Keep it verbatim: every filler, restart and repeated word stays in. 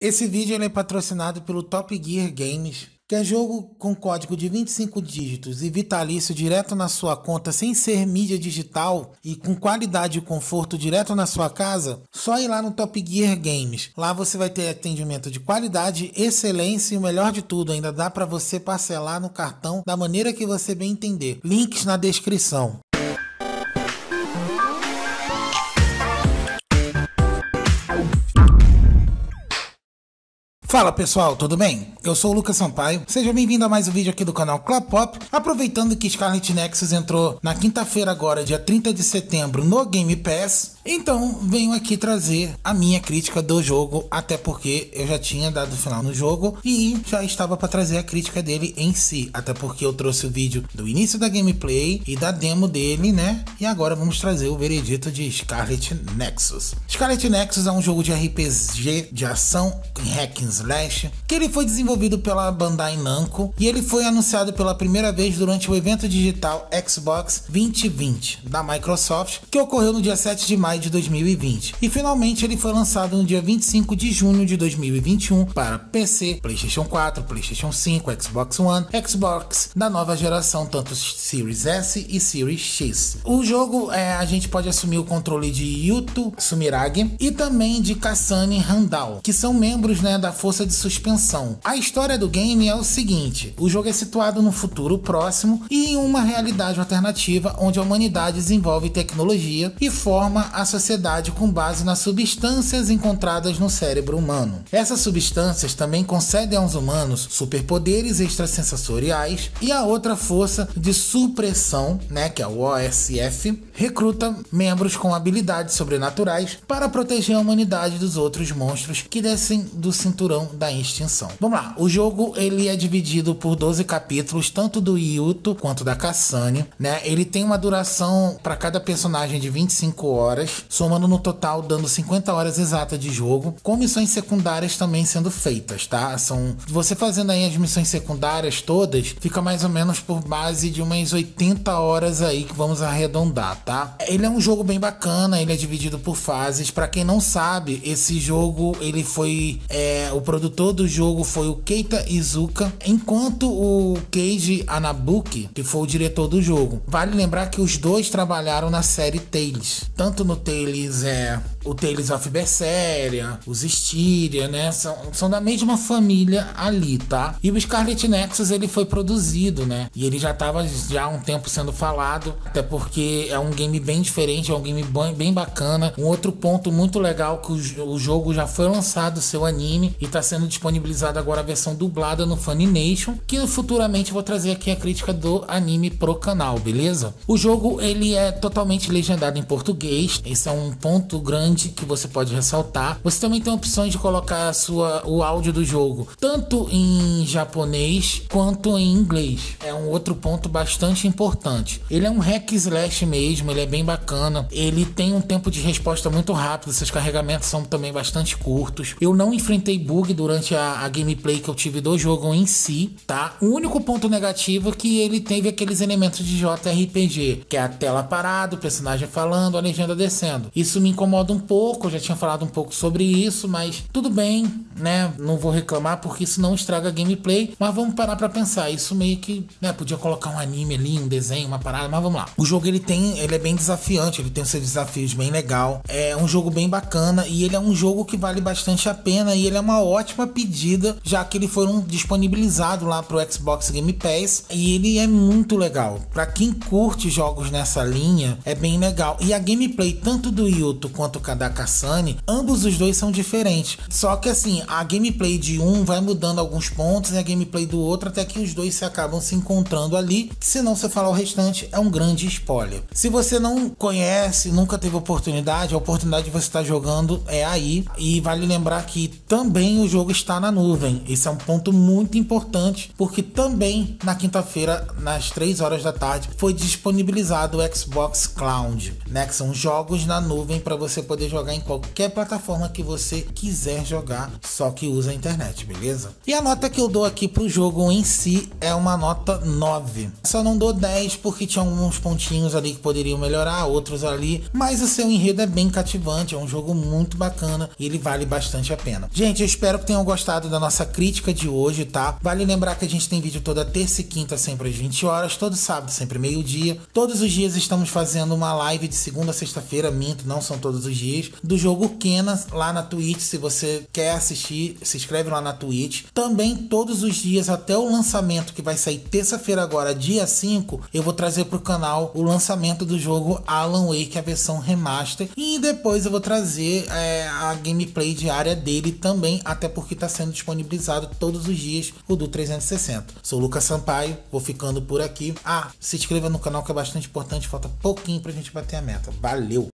Esse vídeo ele é patrocinado pelo Top Gear Games, que é jogo com código de vinte e cinco dígitos e vitalício direto na sua conta sem ser mídia digital e com qualidade e conforto direto na sua casa. Só ir lá no Top Gear Games. Lá você vai ter atendimento de qualidade, excelência e o melhor de tudo, ainda dá para você parcelar no cartão da maneira que você bem entender. Links na descrição. Fala pessoal, tudo bem? Eu sou o Lucas Sampaio, seja bem-vindo a mais um vídeo aqui do canal Clap pop. Aproveitando que Scarlet Nexus entrou na quinta-feira agora, dia trinta de setembro, no Game Pass, então venho aqui trazer a minha crítica do jogo, até porque eu já tinha dado o final no jogo e já estava para trazer a crítica dele em si, até porque eu trouxe o vídeo do início da gameplay e da demo dele, né? E agora vamos trazer o veredito de Scarlet Nexus. Scarlet Nexus é um jogo de R P G de ação em hack and slash, que ele foi desenvolvido pela Bandai Namco e ele foi anunciado pela primeira vez durante o evento digital Xbox vinte e vinte da Microsoft, que ocorreu no dia sete de maio de dois mil e vinte, e finalmente ele foi lançado no dia vinte e cinco de junho de dois mil e vinte e um para P C, PlayStation quatro, PlayStation cinco, Xbox One, Xbox da nova geração, tanto Series S e Series X. O jogo, é, a gente pode assumir o controle de Yuto Sumiragi e também de Kasane Randall, que são membros, né, da força força de suspensão. A história do game é o seguinte: o jogo é situado no futuro próximo e em uma realidade alternativa onde a humanidade desenvolve tecnologia e forma a sociedade com base nas substâncias encontradas no cérebro humano. Essas substâncias também concedem aos humanos superpoderes extrasensoriais, e a outra força de supressão, né, que é o O S F, recruta membros com habilidades sobrenaturais para proteger a humanidade dos outros monstros que descem do cinturão da extinção. Vamos lá, o jogo ele é dividido por doze capítulos, tanto do Yuto quanto da Kasane, né? Ele tem uma duração para cada personagem de vinte e cinco horas, somando no total dando cinquenta horas exatas de jogo, com missões secundárias também sendo feitas, tá? São, você fazendo aí as missões secundárias todas, fica mais ou menos por base de umas oitenta horas aí, que vamos arredondar, tá? Ele é um jogo bem bacana, ele é dividido por fases. Para quem não sabe, esse jogo ele foi, é, o produtor do jogo foi o Keita Izuka, enquanto o Keiji Anabuki, que foi o diretor do jogo. Vale lembrar que os dois trabalharam na série Tales, tanto no Tales, é, o Tales of Berseria, os Styria, né, são, são da mesma família ali, tá? E o Scarlet Nexus, ele foi produzido, né, e ele já estava já há um tempo sendo falado, até porque é um game bem diferente, é um game bem, bem bacana. Um outro ponto muito legal, que o, o jogo já foi lançado, seu anime, e está sendo disponibilizada agora a versão dublada no Funimation, que futuramente vou trazer aqui a crítica do anime pro canal, beleza? O jogo ele é totalmente legendado em português, esse é um ponto grande que você pode ressaltar. Você também tem opções de colocar a sua, o áudio do jogo tanto em japonês quanto em inglês, é um outro ponto bastante importante. Ele é um hack slash mesmo, ele é bem bacana, ele tem um tempo de resposta muito rápido, seus carregamentos são também bastante curtos. Eu não enfrentei bug durante a, a gameplay que eu tive do jogo em si, tá? O único ponto negativo é que ele teve aqueles elementos de J R P G, que é a tela parada, o personagem falando, a legenda descendo. Isso me incomoda um pouco, eu já tinha falado um pouco sobre isso, mas tudo bem, né? Não vou reclamar porque isso não estraga a gameplay, mas vamos parar pra pensar, isso meio que, né, podia colocar um anime ali, um desenho, uma parada, mas vamos lá. O jogo ele tem, ele é bem desafiante, ele tem seus desafios bem legal, é um jogo bem bacana e ele é um jogo que vale bastante a pena, e ele é uma uma ótima pedida, já que ele foi disponibilizado lá pro Xbox Game Pass, e ele é muito legal. Para quem curte jogos nessa linha, é bem legal. E a gameplay tanto do Yuto quanto da Kasane, ambos os dois são diferentes, só que assim, a gameplay de um vai mudando alguns pontos e a gameplay do outro, até que os dois se acabam se encontrando ali, se não você falar o restante é um grande spoiler. Se você não conhece, nunca teve oportunidade, a oportunidade de você estar jogando é aí. E vale lembrar que também o jogo está na nuvem, esse é um ponto muito importante, porque também na quinta-feira, nas três horas da tarde, foi disponibilizado o Xbox Cloud, né, que são jogos na nuvem para você poder poder jogar em qualquer plataforma que você quiser jogar, só que usa a internet, beleza? E a nota que eu dou aqui pro jogo em si é uma nota nove. Só não dou dez porque tinha alguns pontinhos ali que poderiam melhorar, outros ali, mas o seu enredo é bem cativante, é um jogo muito bacana e ele vale bastante a pena. Gente, eu espero que tenham gostado da nossa crítica de hoje, tá? Vale lembrar que a gente tem vídeo toda terça e quinta, sempre às vinte horas, todo sábado, sempre meio-dia. Todos os dias estamos fazendo uma live de segunda a sexta-feira, minto, não são todos os dias, do jogo Kena lá na Twitch. Se você quer assistir, se inscreve lá na Twitch. Também todos os dias, até o lançamento que vai sair terça-feira agora, dia cinco, eu vou trazer pro canal o lançamento do jogo Alan Wake, a versão remaster, e depois eu vou trazer é, a gameplay diária dele também, até porque tá sendo disponibilizado todos os dias o do trezentos e sessenta. Sou o Lucas Sampaio, vou ficando por aqui. Ah, se inscreva no canal que é bastante importante, falta pouquinho pra gente bater a meta. Valeu!